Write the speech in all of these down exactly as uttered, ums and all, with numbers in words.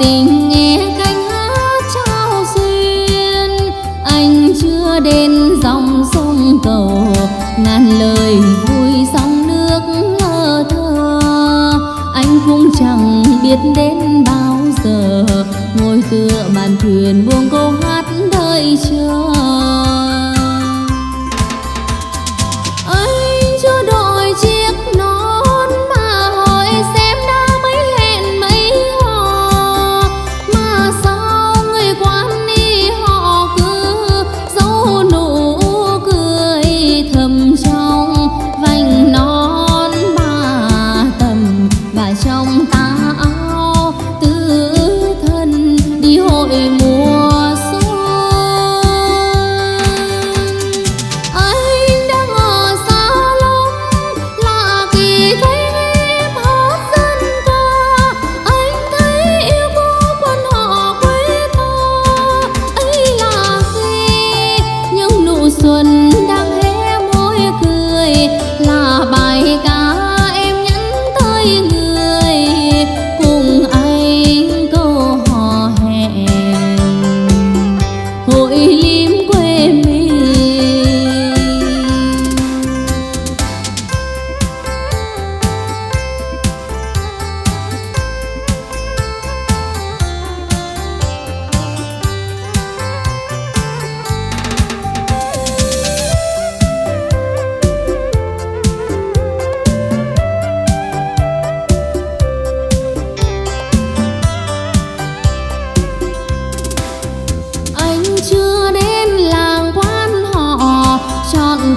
tình nghe cánh hát trao duyên, anh chưa đến dòng sông cầu ngàn lời vui dòng nước ngơ thơ. Anh cũng chẳng biết đến bao giờ ngồi tựa bàn thuyền buông câu hát đợi chờ.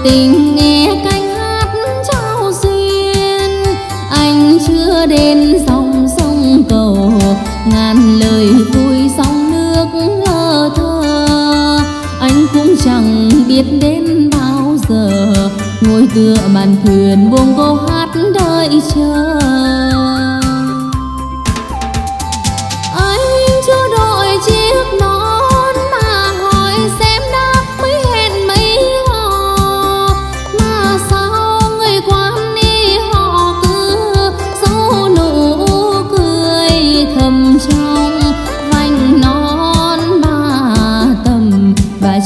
Tình nghe cánh hát trao duyên, anh chưa đến dòng sông cầu ngàn lời vui dòng nước ngơ thơ. Anh cũng chẳng biết đến bao giờ ngồi tựa bàn thuyền buông câu hát đợi chờ. Anh chưa đội chiếc nón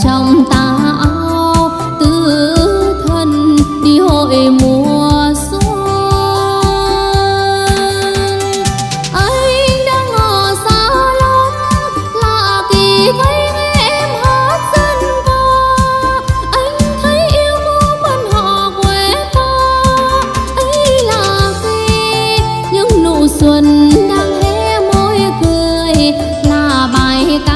trong tà áo tứ thân đi hội mùa xuân. Anh đang ở xa lắm, lạ kỳ thấy em hát dân ca. Anh thấy yêu cũ quan họ quê ta, ấy là khi những nụ xuân đang hé môi cười là bài ca.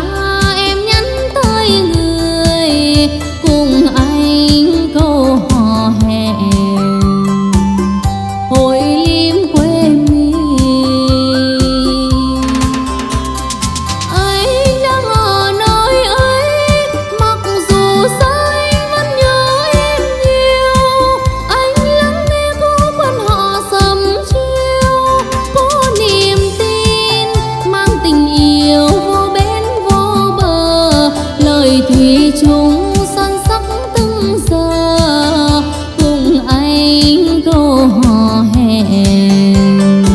Thủy chung son sắc từng giờ cùng anh câu hò hẹn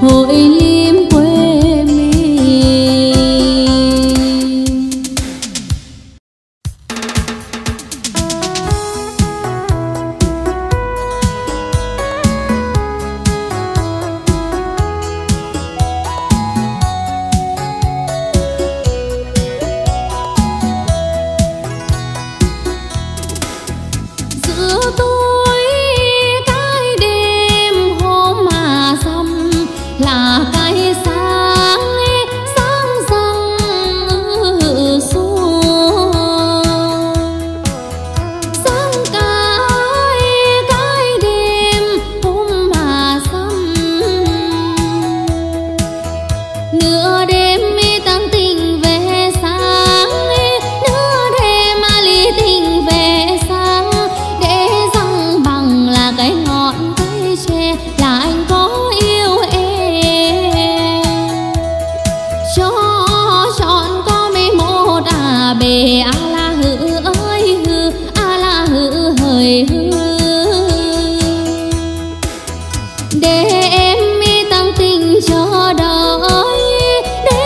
hội lim quê mình. Để em mi tăng tình cho đời, để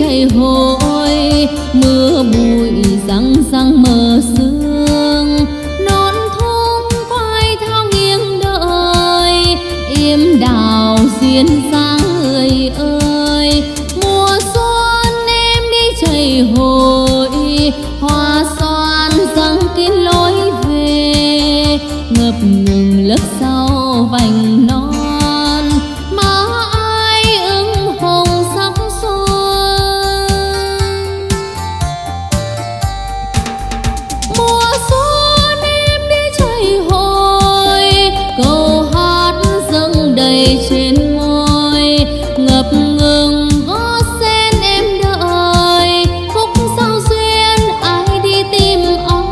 chạy hồi mưa bụi răng răng mờ sương non thôn quay thao nghiêng đời im đào duyên dáng người ơi mùa xuân em đi chạy hồi hoa xoan răng kín lối về ngập ngừng lớp sau vành non trên môi ngập ngừng gót sen em đợi khúc sao duyên ai đi tìm ai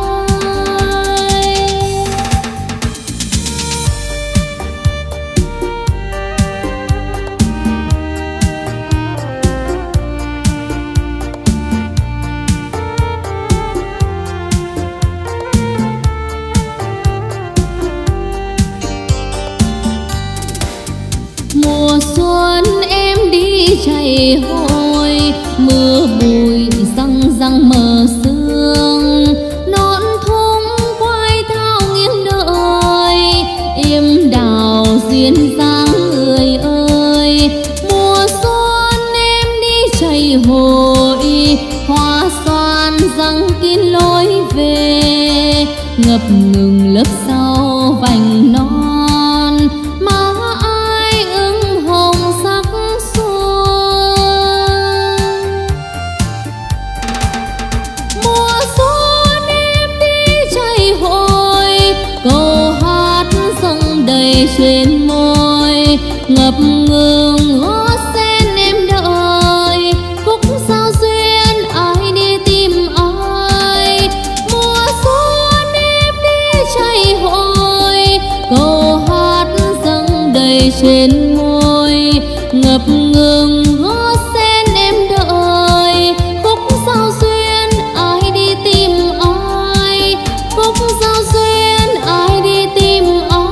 chạy hồi mưa bụi răng răng mờ sương non thung quay thao nghiêng đợi im đào duyên dáng người ơi mùa xuân em đi chạy hồi hoa xoan răng kín lối về ngập ngừng lớp sau vành non trên môi ngập ngừng gót sen em đợi khúc sao duyên ai đi tìm ai mùa xuân em đi chạy hội câu hát dâng đầy trên môi ngập ngừng gót sen em đợi khúc sao duyên ai đi tìm ai khúc sao duyên ai đi tìm ai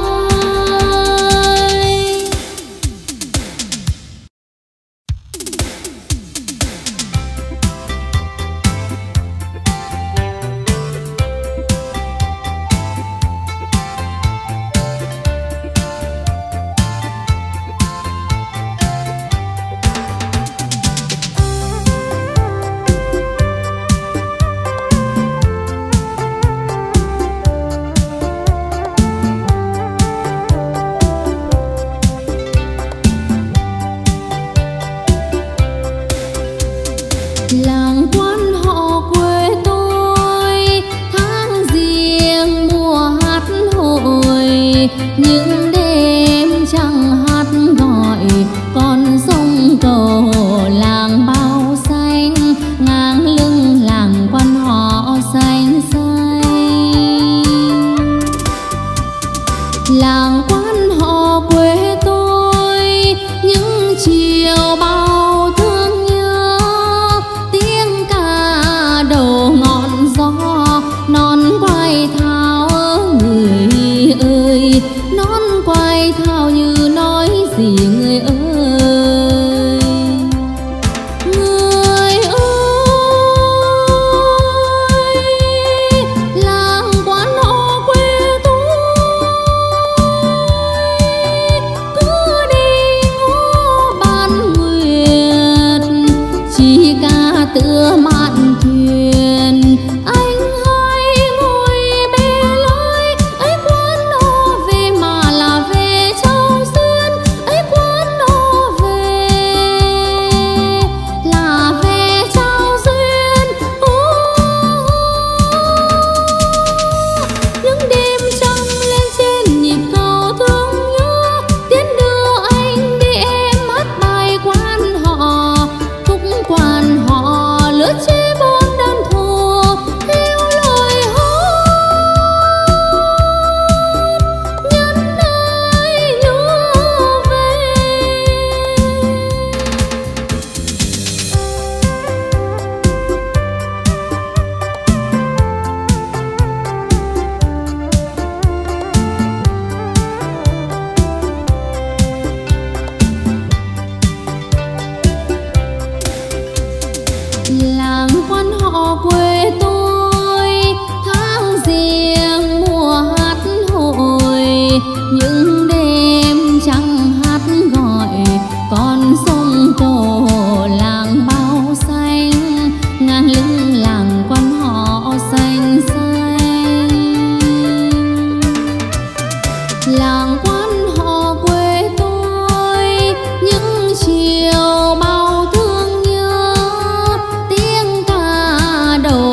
đầu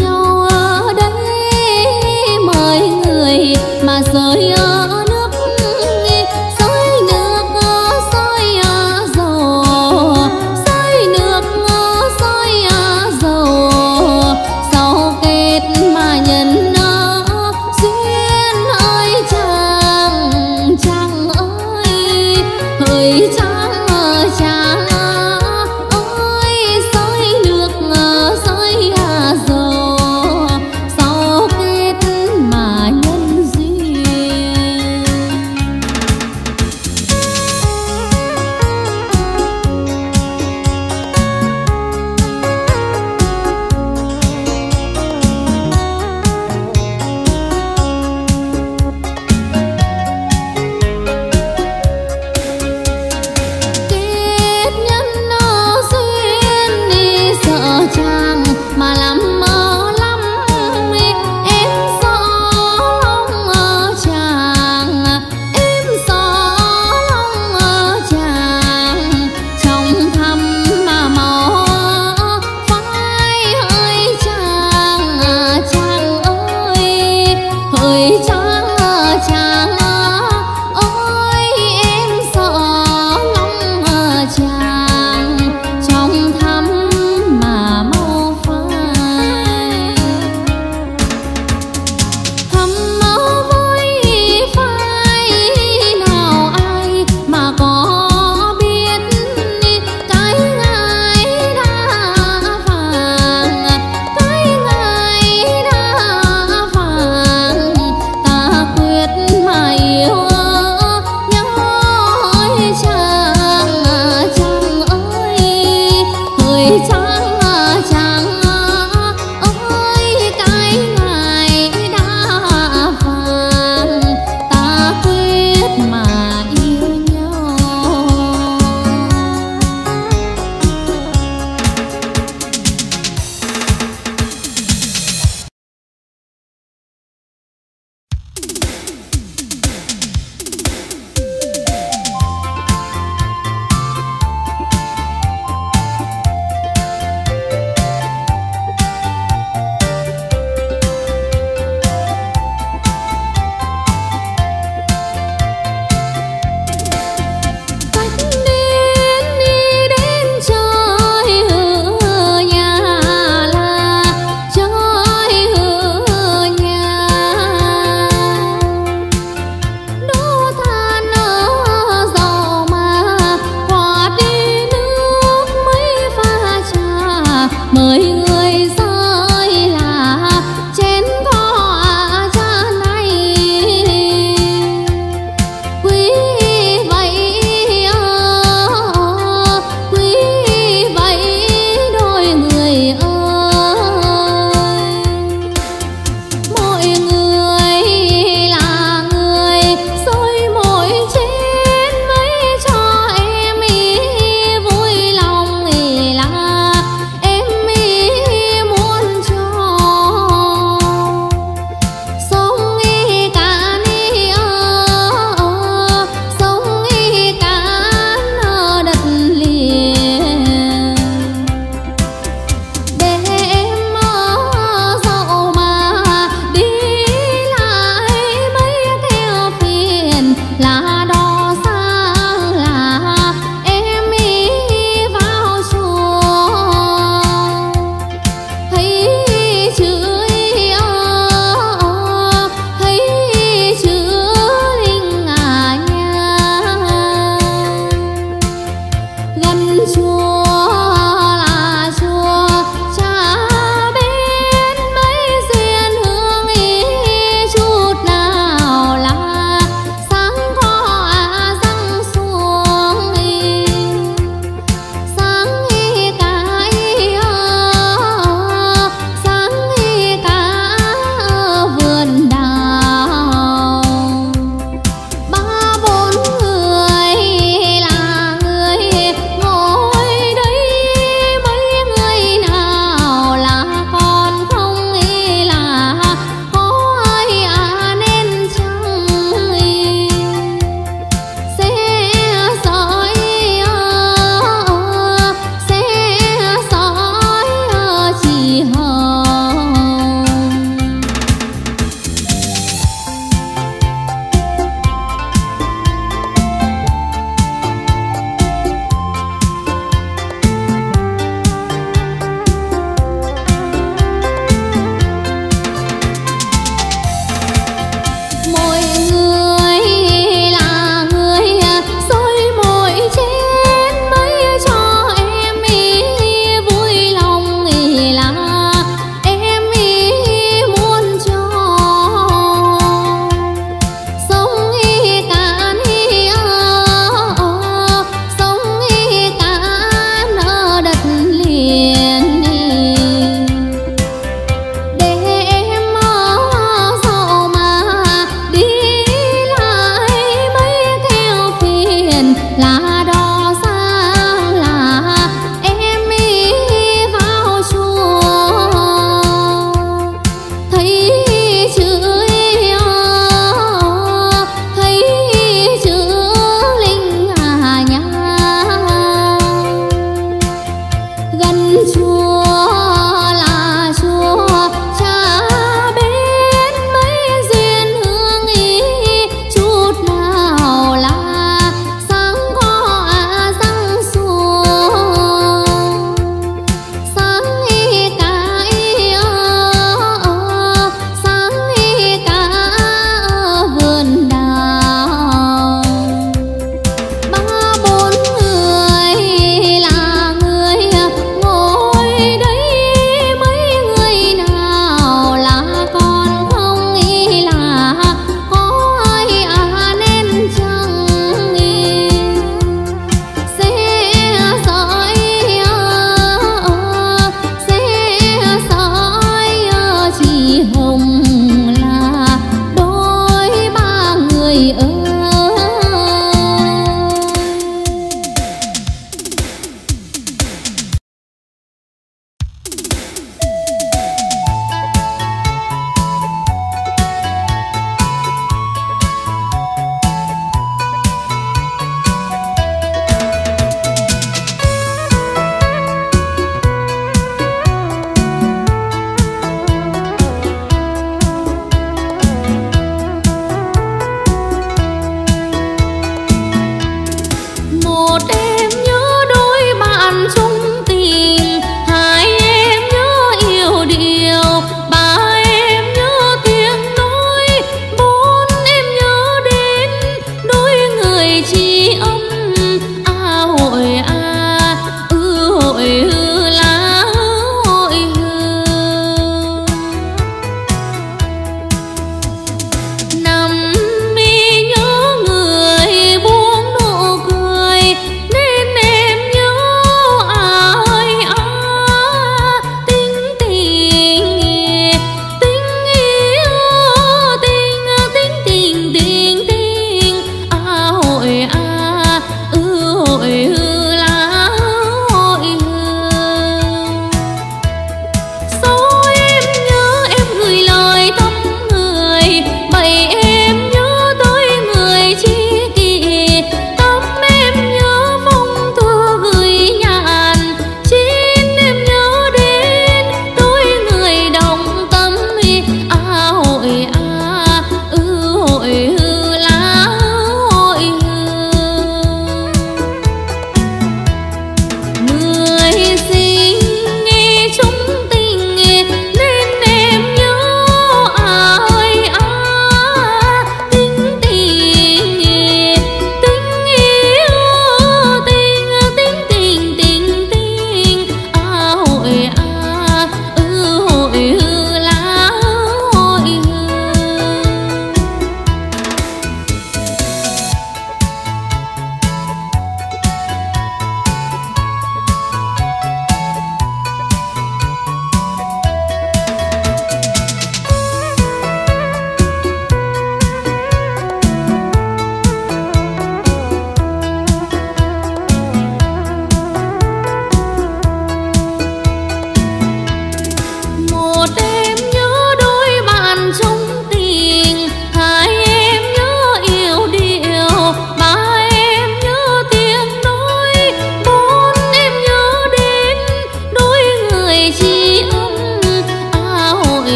nhau ở đây mời người mà rơi ở nước soi nước soi dầu soi nước soi dầu sau kết mà nhân nó duyên ơi chàng chàng ơi hỡi chàng. Hãy subscribe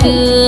nghe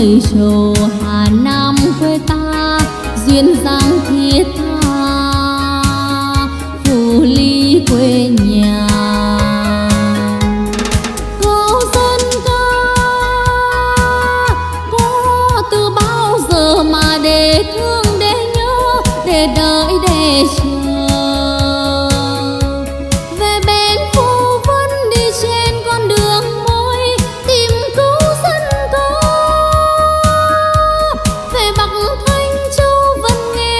ơi trầu Hà Nam quê ta duyên dáng thiết tha, Phù Ly quê nhà câu dân ca có từ bao giờ mà để thương để nhớ để đợi để chờ. Bắc Thanh Châu Vân Nghe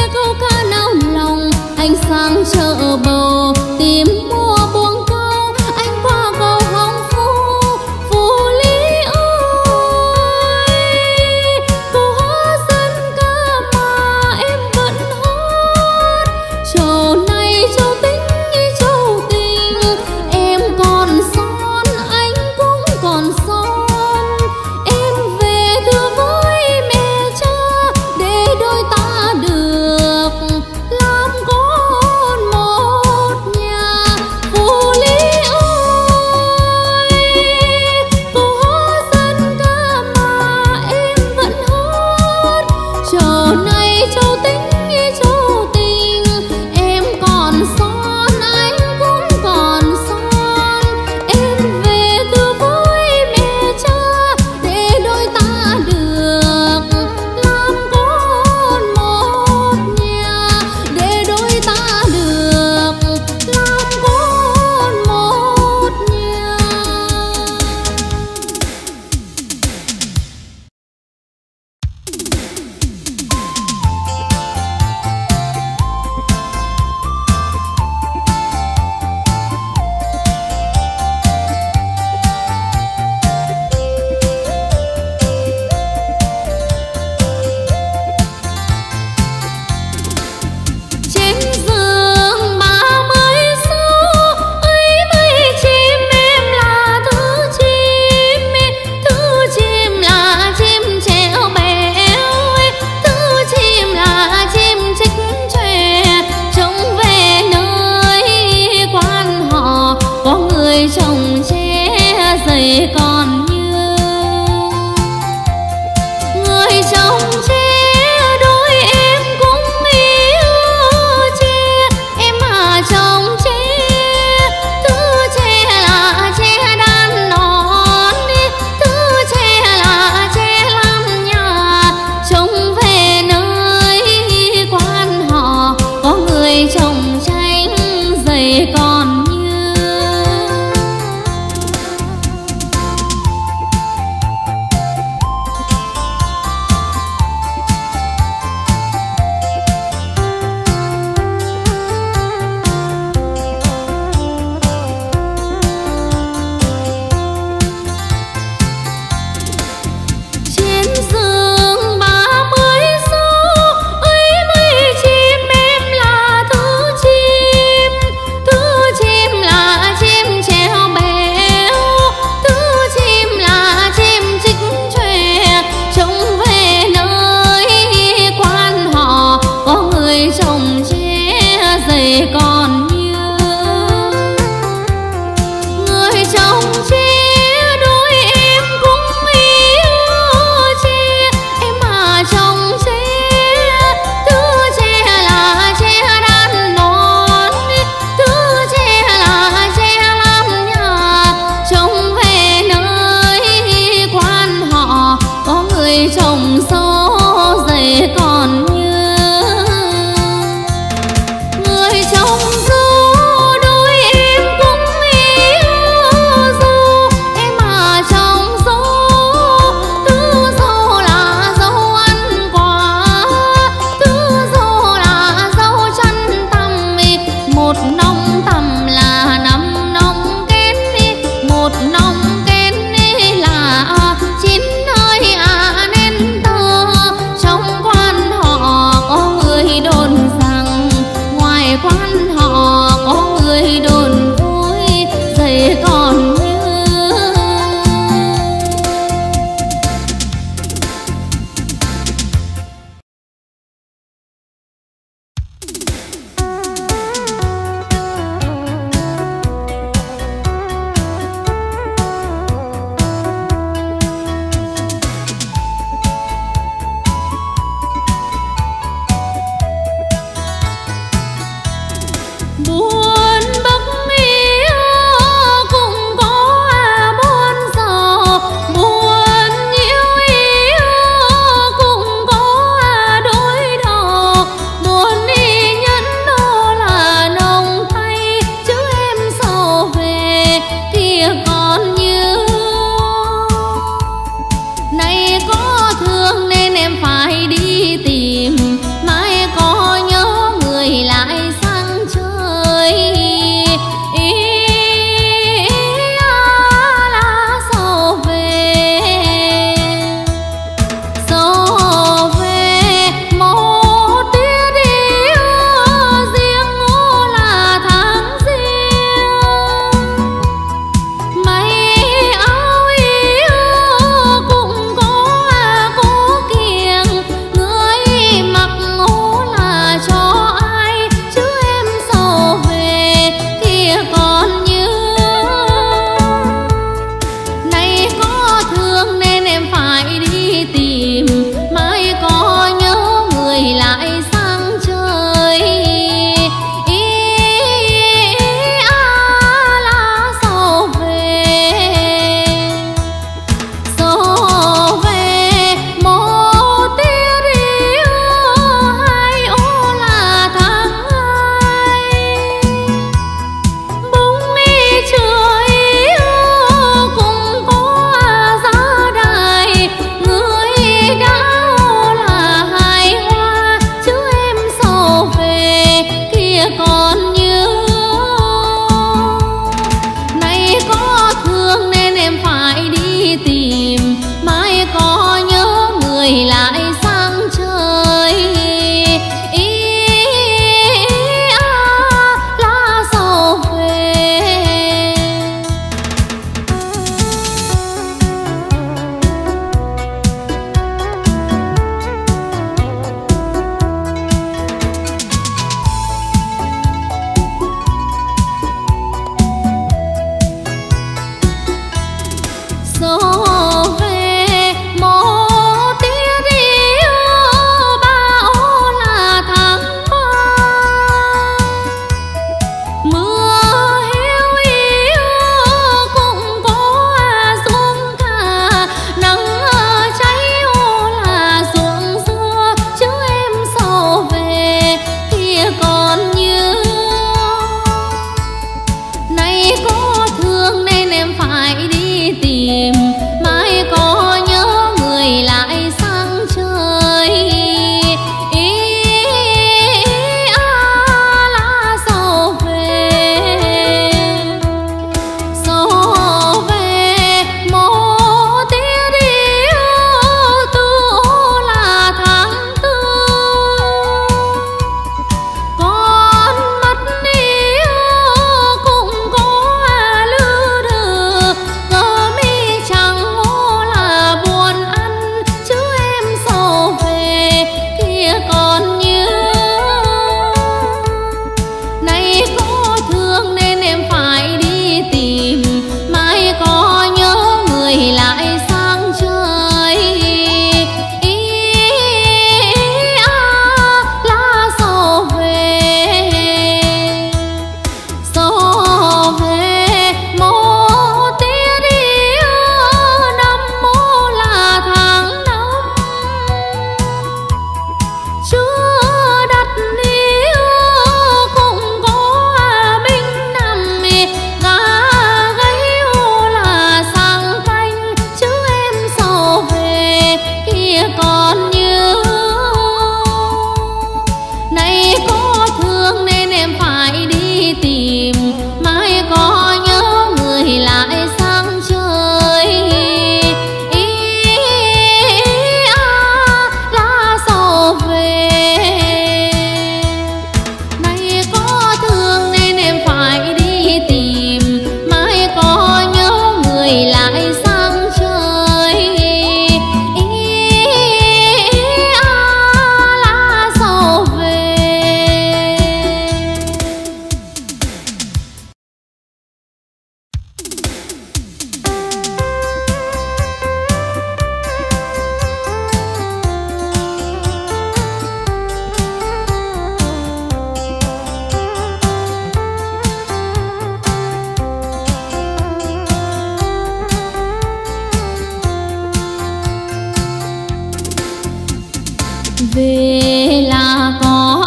về là có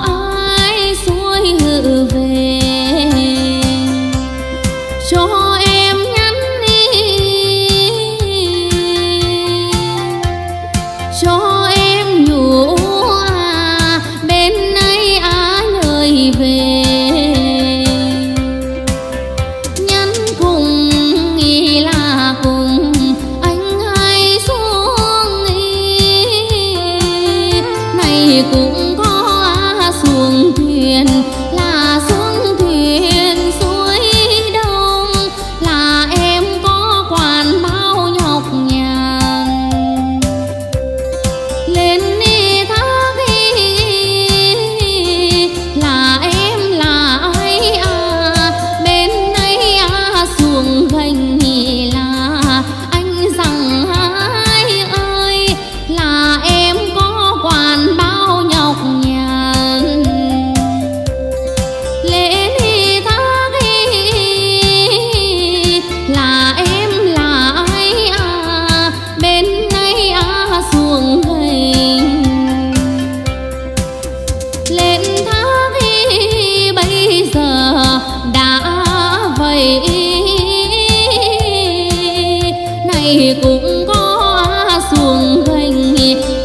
ai xuôi ngự về cho em nhắn đi, cho em nhủ à, bên nay á lời về cũng có xuồng thuyền là xuồng thuyền suối đông là em có quản bao nhọc nhằn lên đi thác đi là em là ai à bên ấy à xuồng gành là anh rằng ai ơi là em có quản bao này cũng có xuồng gành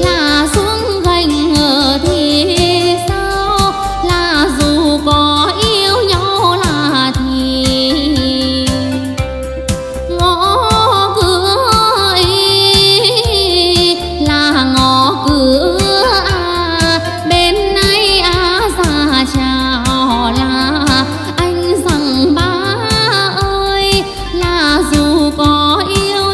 là xuồng gành ở thì sao là dù có yêu nhau là thì ngõ cửa ấy là ngõ cửa à, bên ấy à, già chào là anh rằng ba ơi là dù có yêu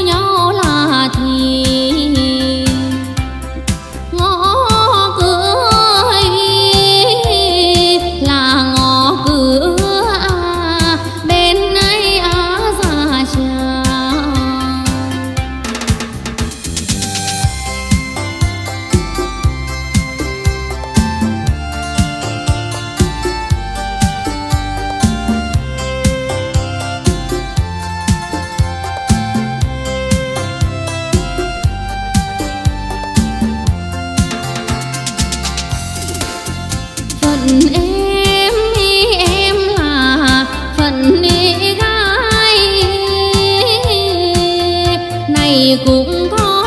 em ý, em là phận ý gái này cũng có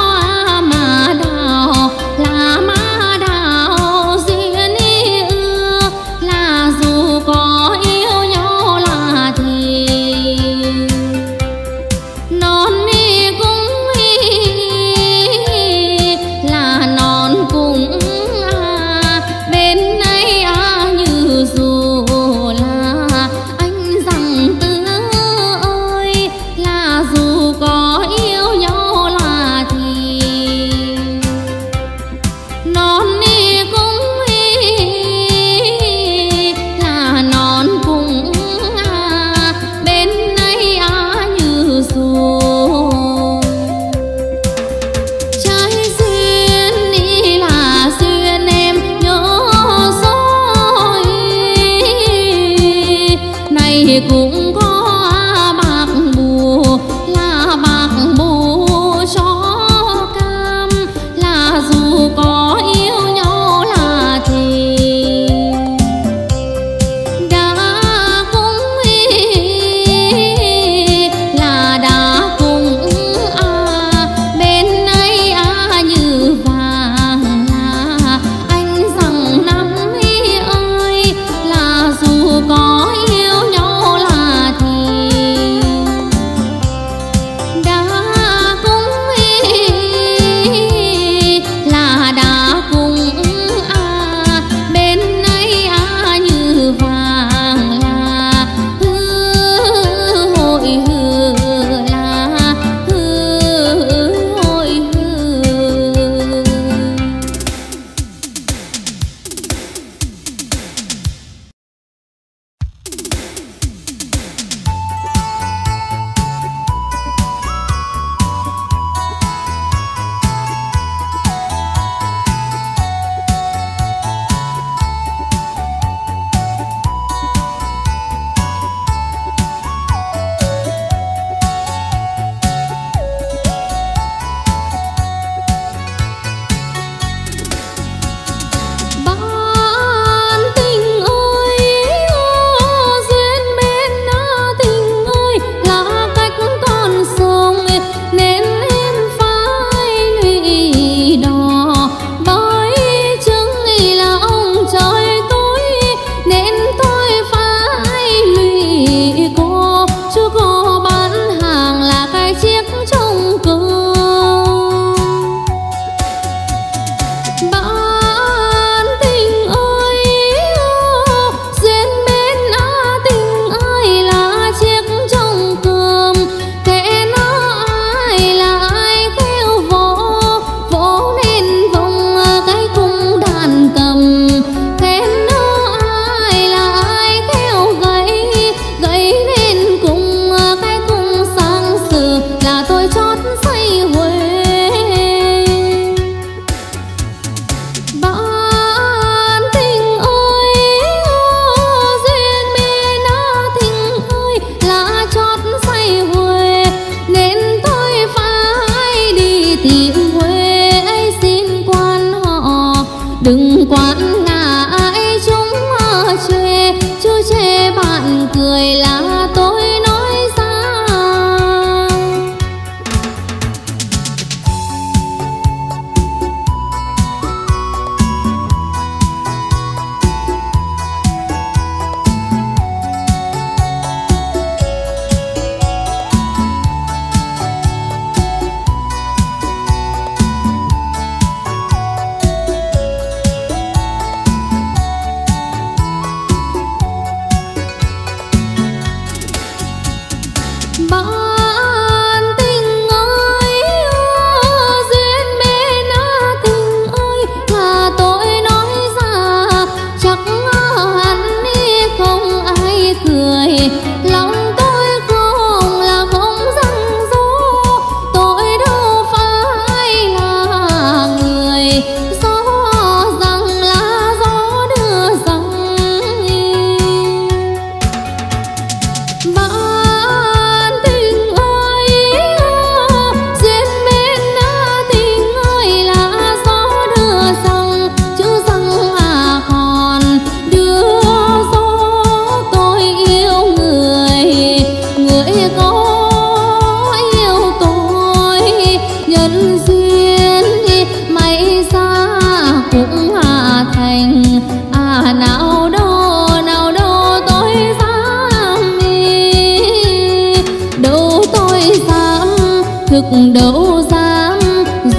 mà đào là má đào duyên ý ưa là dù có yêu nhau là thì non ý cũng ý, là non cũng à, bên nay à, dù là anh rằng tứ ơi là dù có yêu nhau là thì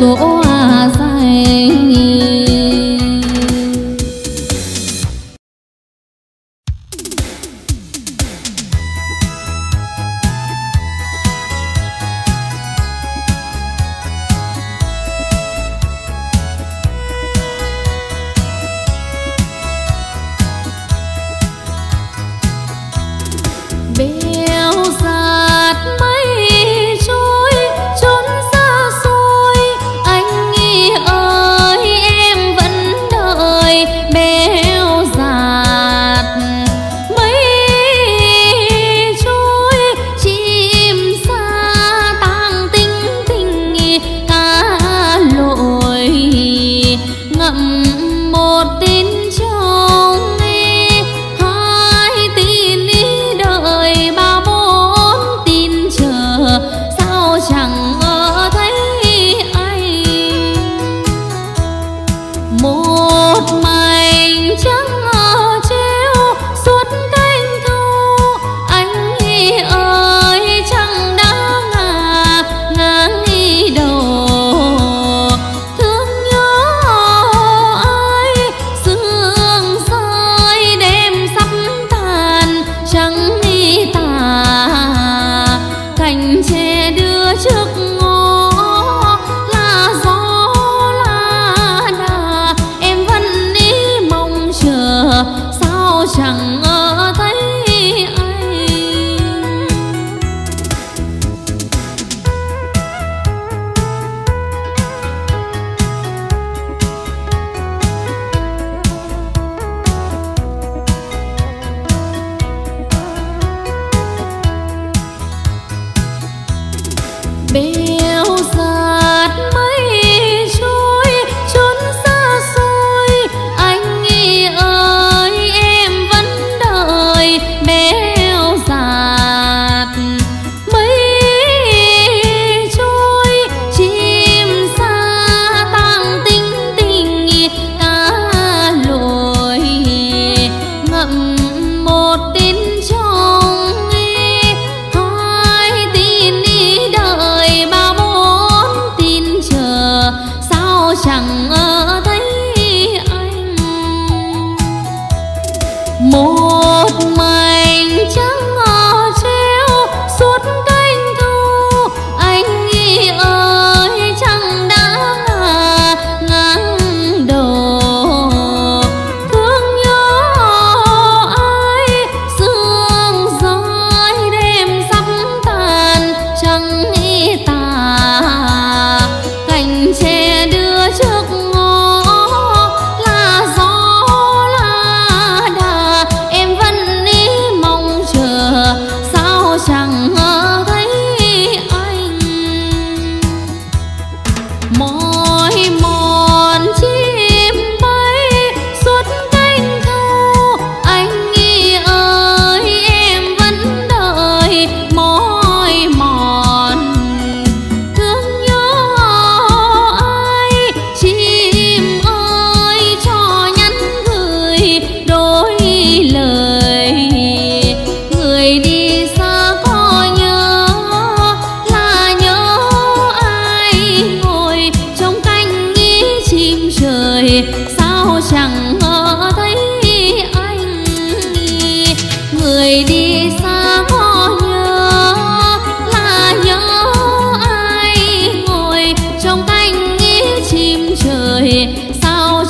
dỗ dài.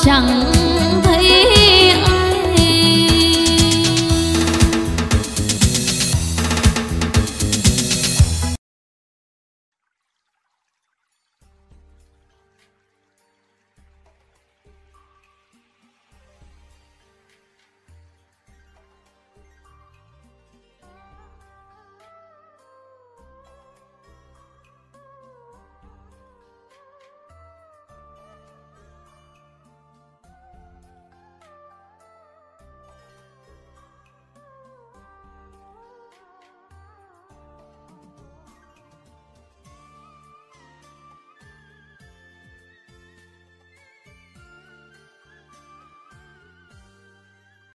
Hãy